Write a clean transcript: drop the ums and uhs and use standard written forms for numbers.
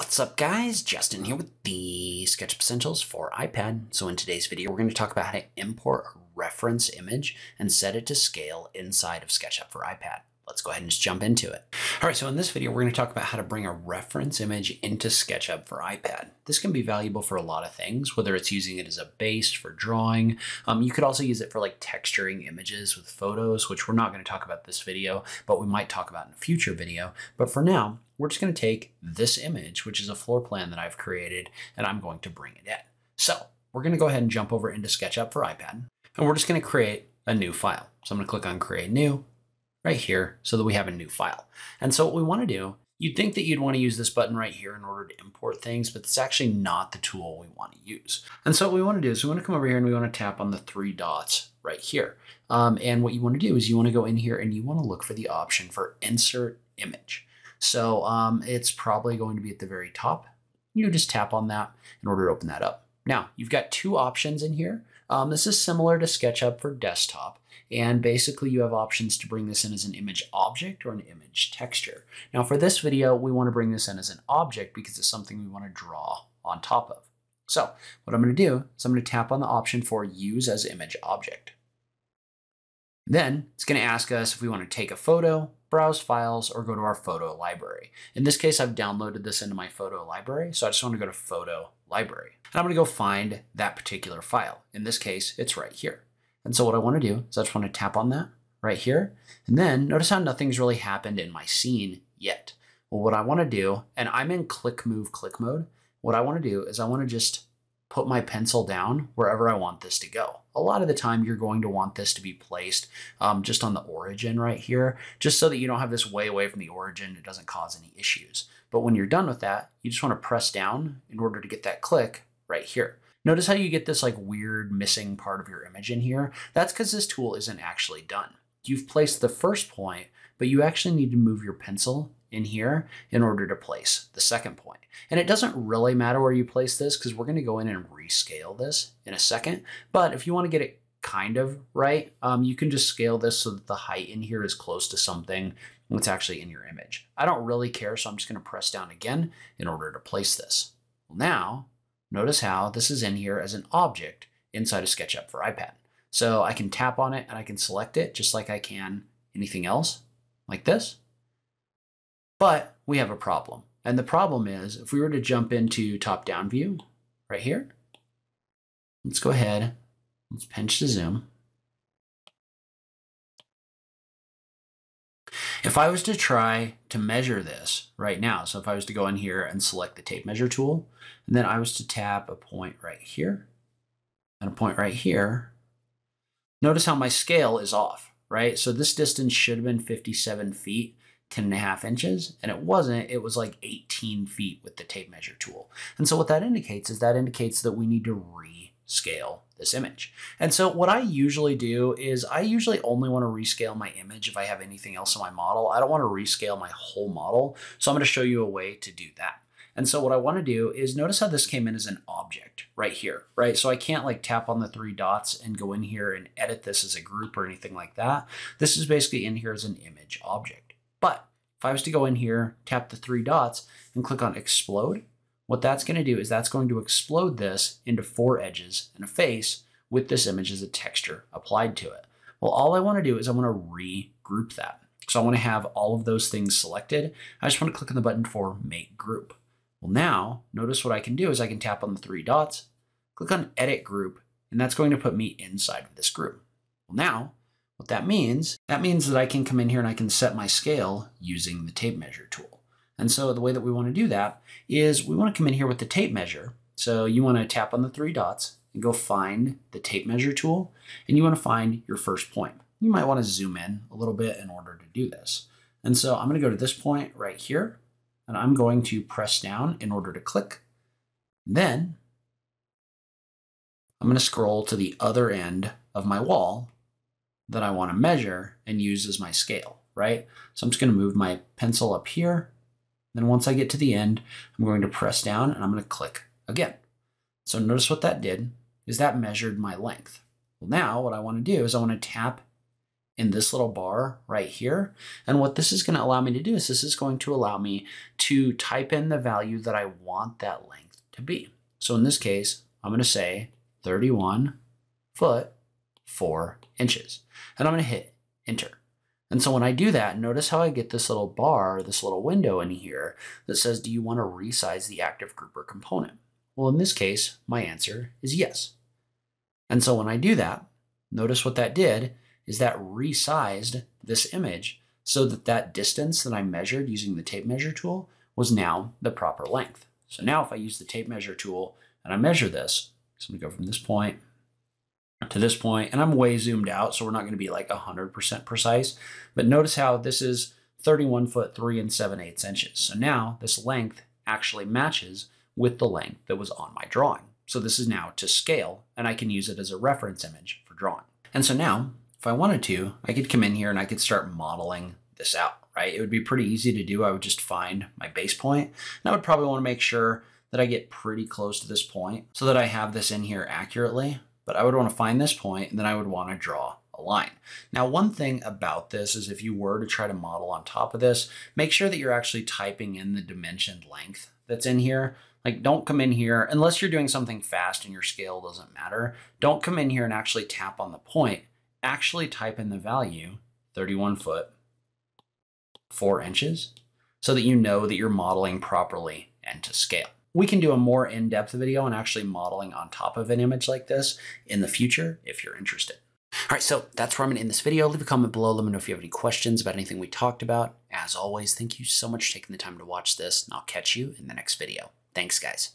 What's up guys, Justin here with the SketchUp Essentials for iPad. So in today's video, we're going to talk about how to import a reference image and set it to scale inside of SketchUp for iPad. Let's go ahead and just jump into it. All right, so in this video, we're going to talk about how to bring a reference image into SketchUp for iPad. This can be valuable for a lot of things, whether it's using it as a base for drawing. You could also use it for like texturing images with photos, which we're not going to talk about this video, but we might talk about in a future video. But for now, we're just going to take this image, which is a floor plan that I've created, and I'm going to bring it in. So we're going to go ahead and jump over into SketchUp for iPad, and we're just going to create a new file. So I'm going to click on Create New right here so that we have a new file. And so what we want to do, you'd think that you'd want to use this button right here in order to import things, but it's actually not the tool we want to use. And so what we want to do is we want to come over here and we want to tap on the three dots right here. And what you want to do is you want to go in here and you want to look for the option for Insert Image. So it's probably going to be at the very top. You just tap on that in order to open that up. Now, you've got two options in here. This is similar to SketchUp for desktop. And basically you have options to bring this in as an image object or an image texture. Now for this video, we want to bring this in as an object because it's something we want to draw on top of. So what I'm going to do is I'm going to tap on the option for Use as Image Object. Then it's going to ask us if we want to take a photo, browse files, or go to our photo library. In this case, I've downloaded this into my photo library, so I just want to go to photo library. And I'm going to go find that particular file. In this case, it's right here. And so what I want to do is I just want to tap on that right here. And then notice how nothing's really happened in my scene yet. Well, what I want to do, and I'm in click move click mode, what I want to do is I want to just put my pencil down wherever I want this to go. A lot of the time you're going to want this to be placed just on the origin right here, just so that you don't have this way away from the origin. It doesn't cause any issues. But when you're done with that, you just want to press down in order to get that click right here. Notice how you get this like weird missing part of your image in here. That's because this tool isn't actually done. You've placed the first point, but you actually need to move your pencil in here in order to place the second point. And it doesn't really matter where you place this because we're going to go in and rescale this in a second. But if you want to get it kind of right, you can just scale this so that the height in here is close to something that's actually in your image. I don't really care, so I'm just going to press down again in order to place this. Well, now notice how this is in here as an object inside of SketchUp for iPad. So I can tap on it and I can select it just like I can anything else like this. But we have a problem. And the problem is if we were to jump into top-down view right here, let's go ahead, let's pinch to zoom. If I was to try to measure this right now, so if I was to go in here and select the tape measure tool, and then I was to tap a point right here and a point right here, notice how my scale is off, right? So this distance should have been 57 feet. 10.5 inches, and it wasn't, it was like 18 feet with the tape measure tool. And so what that indicates is that indicates that we need to rescale this image. And so what I usually do is I usually only want to rescale my image if I have anything else in my model. I don't want to rescale my whole model. So I'm going to show you a way to do that. And so what I want to do is notice how this came in as an object right here, right? So I can't like tap on the three dots and go in here and edit this as a group or anything like that. This is basically in here as an image object. But if I was to go in here, tap the three dots and click on explode, what that's going to do is that's going to explode this into four edges and a face with this image as a texture applied to it. Well, all I want to do is I want to regroup that. So I want to have all of those things selected. I just want to click on the button for make group. Well, now notice what I can do is I can tap on the three dots, click on edit group, and that's going to put me inside of this group. Well, now what that means that I can come in here and I can set my scale using the tape measure tool. And so the way that we want to do that is we want to come in here with the tape measure. So you want to tap on the three dots and go find the tape measure tool, and you want to find your first point. You might want to zoom in a little bit in order to do this. And so I'm going to go to this point right here, and I'm going to press down in order to click. And then I'm going to scroll to the other end of my wall that I want to measure and use as my scale, right? So I'm just going to move my pencil up here. Then once I get to the end, I'm going to press down and I'm going to click again. So notice what that did is that measured my length. Well, now what I want to do is I want to tap in this little bar right here. And what this is going to allow me to do is this is going to allow me to type in the value that I want that length to be. So in this case, I'm going to say 31 foot 4 inches, and I'm going to hit enter. And so when I do that, notice how I get this little bar, this little window in here that says, do you want to resize the active grouper component? Well, in this case, my answer is yes. And so when I do that, notice what that did is that resized this image so that that distance that I measured using the tape measure tool was now the proper length. So now if I use the tape measure tool and I measure this, so I'm gonna go from this point to this point, and I'm way zoomed out, so we're not going to be like 100% precise, but notice how this is 31 foot 3 7/8 inches. So now this length actually matches with the length that was on my drawing. So this is now to scale, and I can use it as a reference image for drawing. And so now if I wanted to, I could come in here and I could start modeling this out, right? It would be pretty easy to do. I would just find my base point, and I would probably want to make sure that I get pretty close to this point so that I have this in here accurately. But I would want to find this point, and then I would want to draw a line. Now, one thing about this is if you were to try to model on top of this, make sure that you're actually typing in the dimensioned length that's in here. Like, don't come in here, unless you're doing something fast and your scale doesn't matter, don't come in here and actually tap on the point. Actually type in the value 31 foot 4 inches so that you know that you're modeling properly and to scale. We can do a more in-depth video on actually modeling on top of an image like this in the future if you're interested. All right, so that's where I'm going to end this video. Leave a comment below. Let me know if you have any questions about anything we talked about. As always, thank you so much for taking the time to watch this, and I'll catch you in the next video. Thanks, guys.